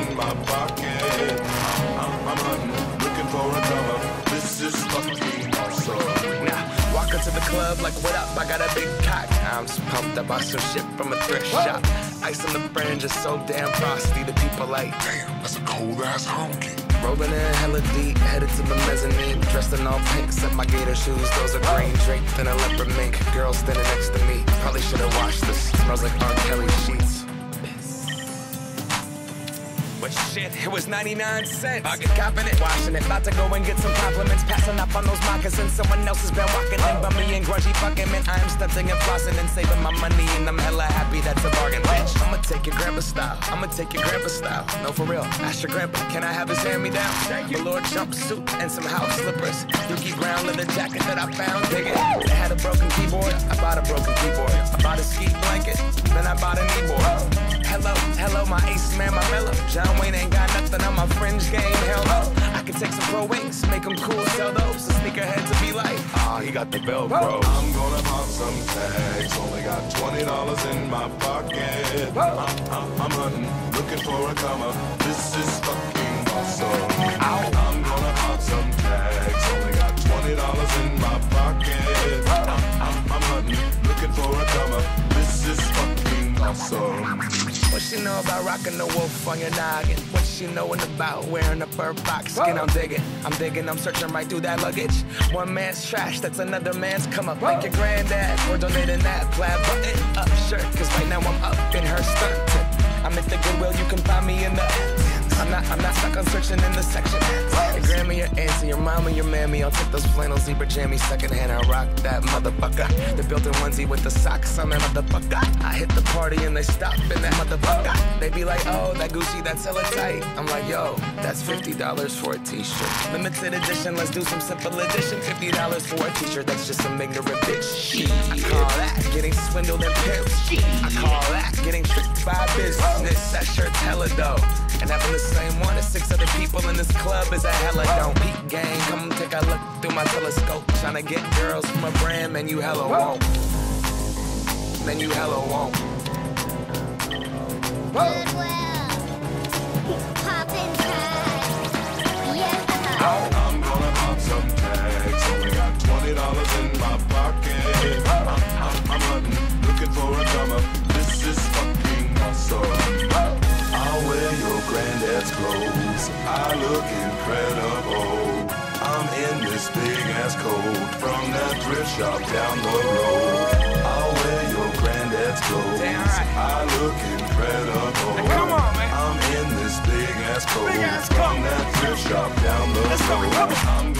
In my pocket, I'm hunting, looking for a cover. This is fucking awesome. Now, walk into the club like, what up? I got a big cock. I'm just pumped. I bought some shit from a thrift shop. Ice on the fringe is so damn frosty. The people like, damn, that's a cold ass honky. Rolling in hella deep, headed to the mezzanine. Dressed in all pink, except my gator shoes. Those are green, draped in a leopard mink. Girl standing next to me, probably should have washed this. Smells like R. Kelly sheets. But shit, it was 99 cents. I get copping it, washing it, about to go and get some compliments. Passing up on those moccasins, someone else has been walking in. Bummy and grungy fucking man, I am stunting and flossing and saving my money, and I'm hella happy that's a bargain, bitch. I'ma take your grandpa style, I'ma take your grandpa style. No, for real, ask your grandpa, can I have his hand-me-down? Thank you. Velour jumpsuit and some house slippers. Dookie brown leather jacket that I found, dig it. I had a broken keyboard, I bought a broken keyboard. I bought a ski blanket, then I bought a kneeboard. Hello, hello, my ace man, my mellow. John Wayne ain't got nothing on my fringe game, hell no. I can take some pro wings, make them cool, sell those. The sneakerhead to be like, ah, he got the Velcro. I'm gonna pop some tags, only got $20 in my pocket. I'm hunting, looking for a comer. This is fucking awesome. I'm gonna pop some tags, only got $20 in my pocket. I'm hunting, looking for a comer. This is fucking awesome. What she know about rocking the wolf on your noggin? What she knowin' about wearing a fur fox skin? I'm digging, I'm searching right through that luggage. One man's trash, that's another man's come up. Thank your granddad for donating that plaid button up shirt, cause right now I'm up in her skirt. I'm at the Goodwill, you can find me in the I'm not stuck on searching in the section. Your grandma, your auntie, your mama, your mammy. I'll take those flannel zebra jammies secondhand. I rock that motherfucker. The built-in onesie with the socks on that motherfucker. I hit the party and they stop in that motherfucker. They be like, oh, that Gucci, that's hella tight. I'm like, yo, that's $50 for a t-shirt. Limited edition, let's do some simple edition. $50 for a t-shirt, that's just some ignorant bitch. I call that getting swindled and pimped. I call that getting tricked by business. That shirt's hella dope. And having the same one as 6 other people in this club is a hella don't. Peak gang, come take a look through my telescope. Tryna get girls from a brand, man, you hella won't. Man, you hella won't. Goodwill, poppin' tags, yeah. I'm gonna pop some tags, only got $20 in my pocket. I'm hunting, looking for a drummer. This is fucking awesome. I'll wear your granddad's clothes, I look incredible. I'm in this big ass coat from that thrift shop down the road. I'll wear your granddad's clothes, I look incredible. Now, come on, man. I'm in this big ass coat from that thrift shop down the road.